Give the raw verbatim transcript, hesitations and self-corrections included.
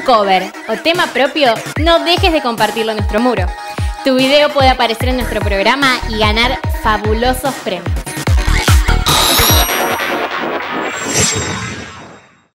un cover o tema propio, no dejes de compartirlo en nuestro muro. Tu video puede aparecer en nuestro programa y ganar fabulosos premios.